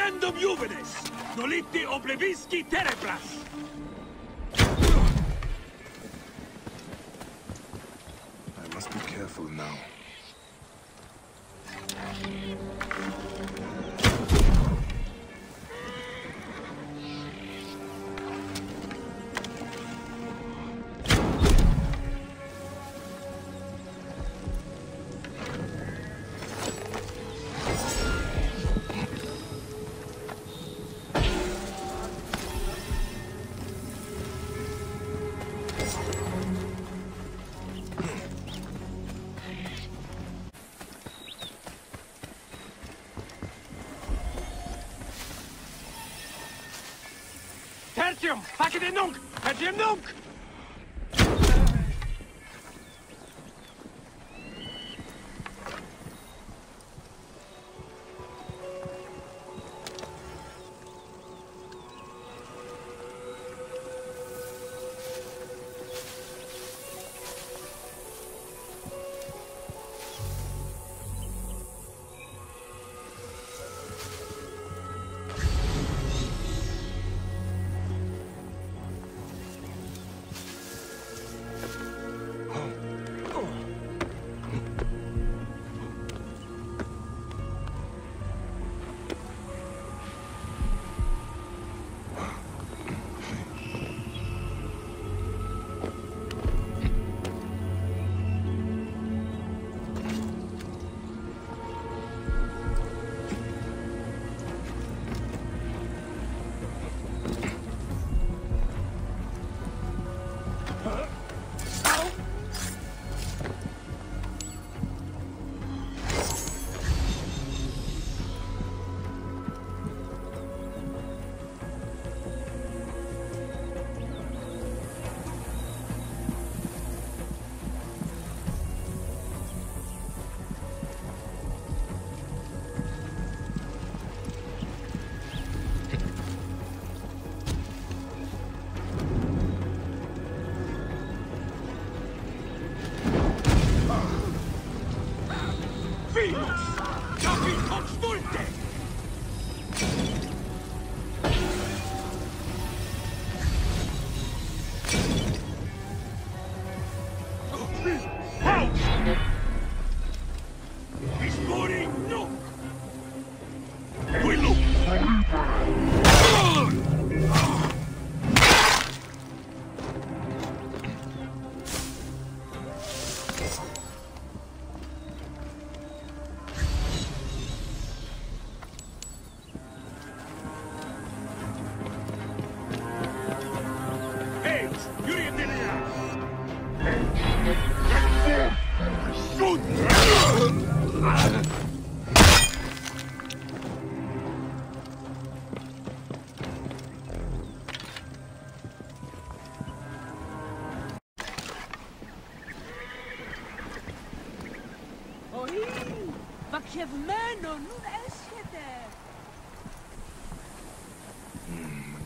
Furiendum juvenes, nolipti oblebisci tereplas. I must be careful now. Tertium, pak het in nonk! Tertium nonk!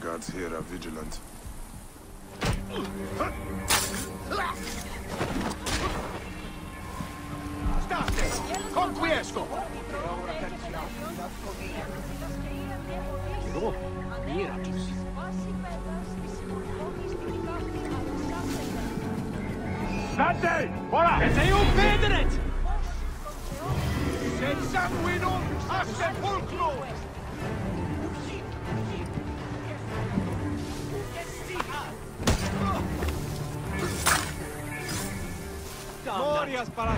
Guards here are vigilant. State! Conquiesco! Oh, miracles. Dante! Voilà! Sei un pedret! Sanguinum a sepulcro! Glorias para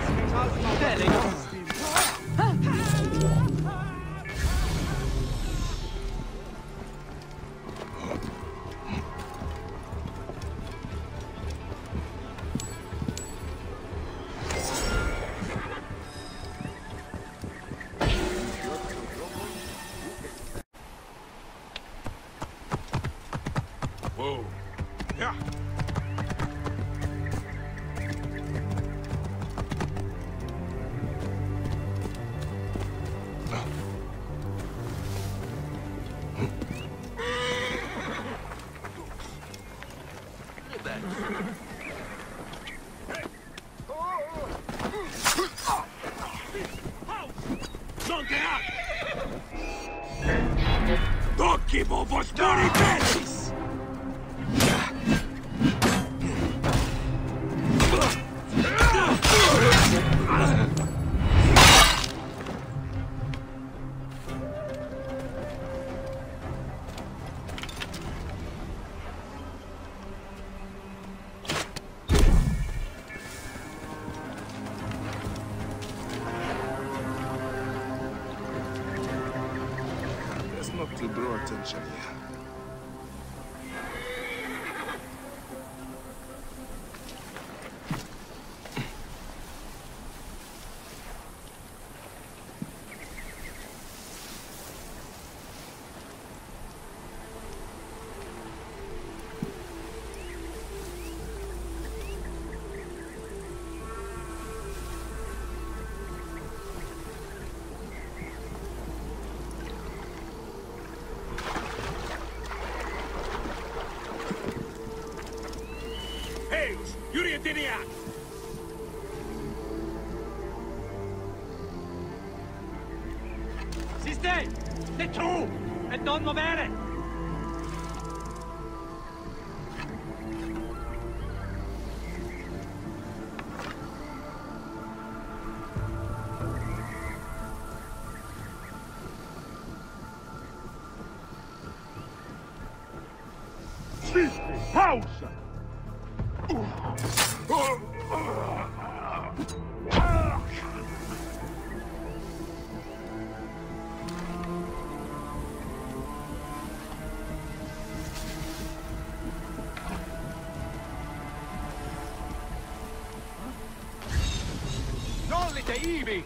opportunity passes! Not to draw attention here. Siste! Stai true! E non muovere! Siste! Pausa! Non li teibi!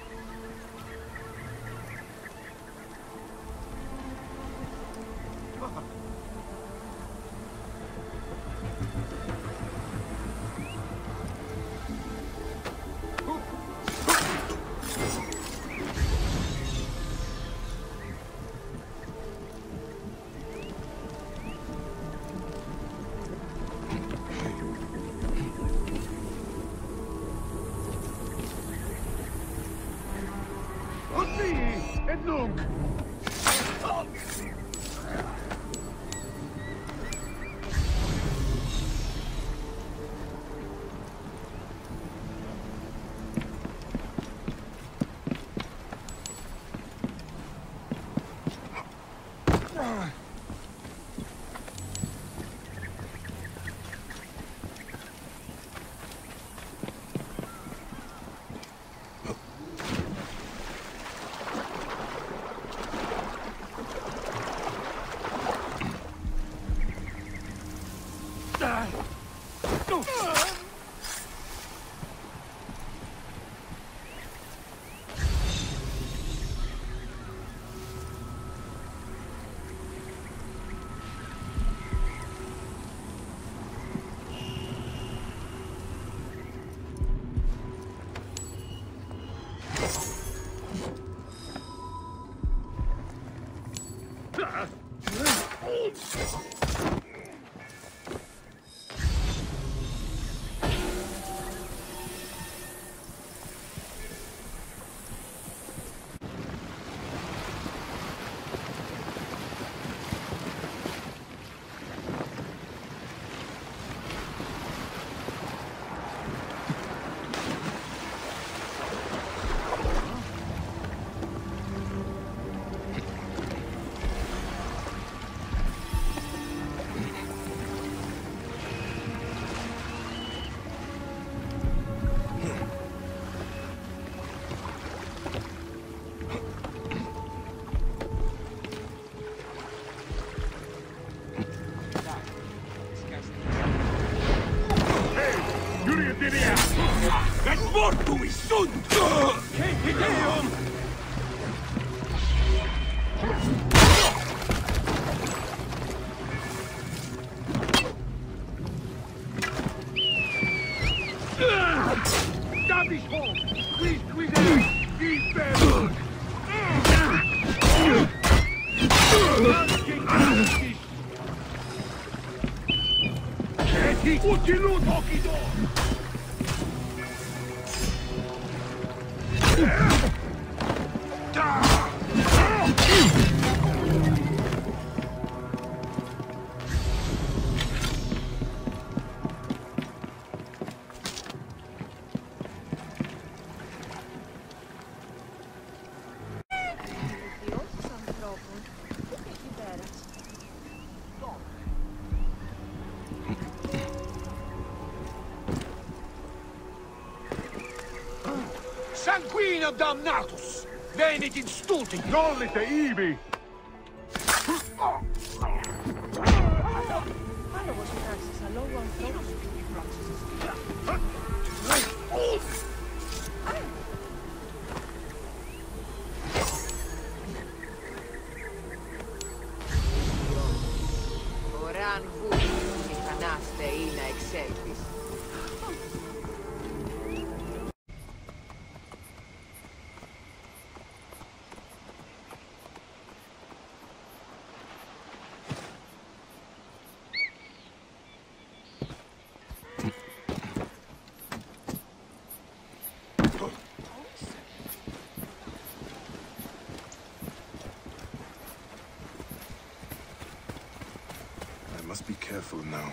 And look! Oh. Mortu is soon! Che Gideon! Damn it all! Please, please, please, bear! Sanguino damnatus! Venit instulti! Jollite ibi! Oran vultus in canaste ina excelvis. Must be careful now.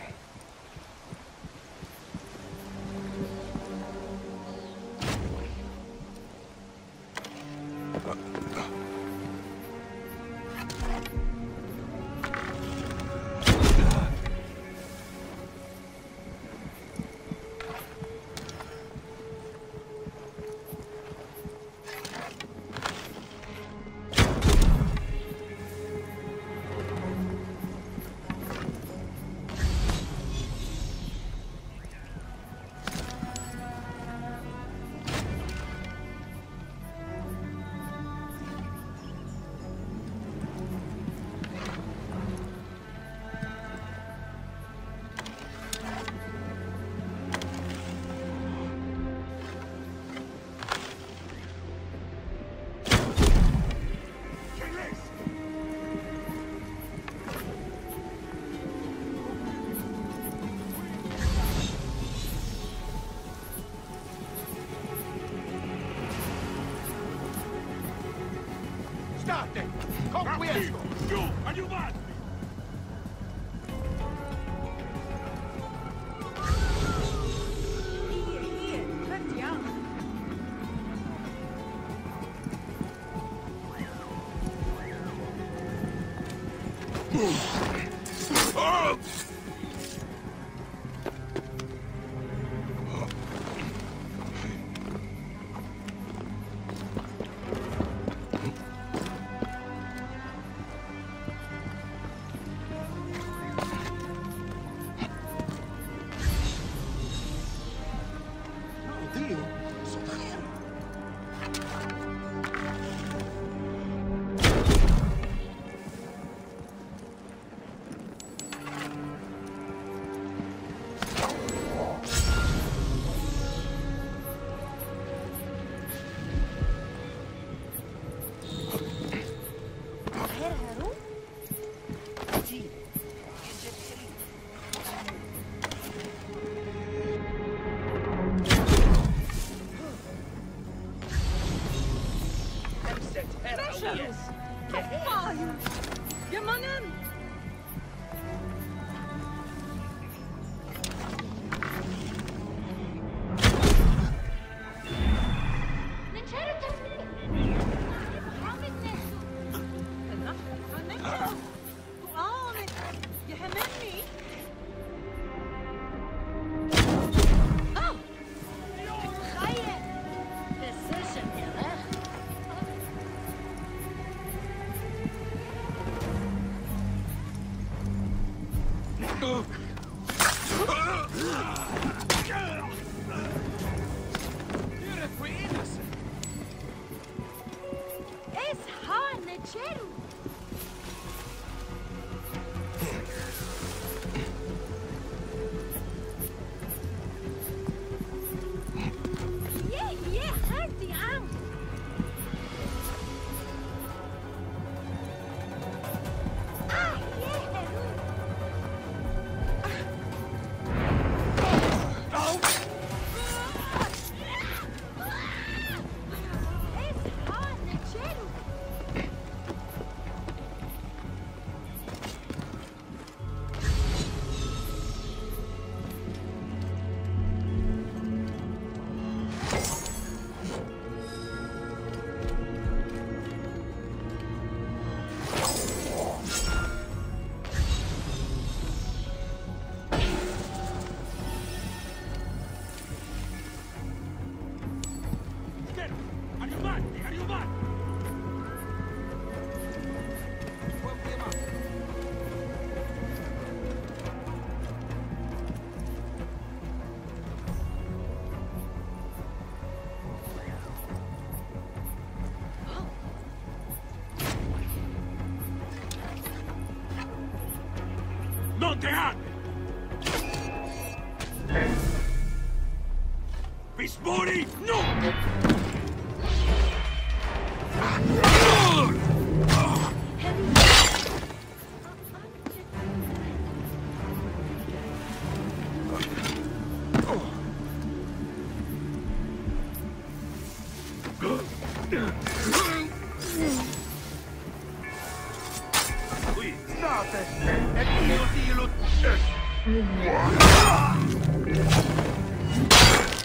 Conquiesco! You! Are you mad? Risponi, no! What?